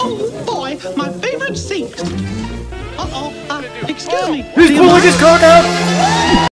Oh, boy, my favorite seat. Uh-oh, excuse me. Who's pulling his coat up?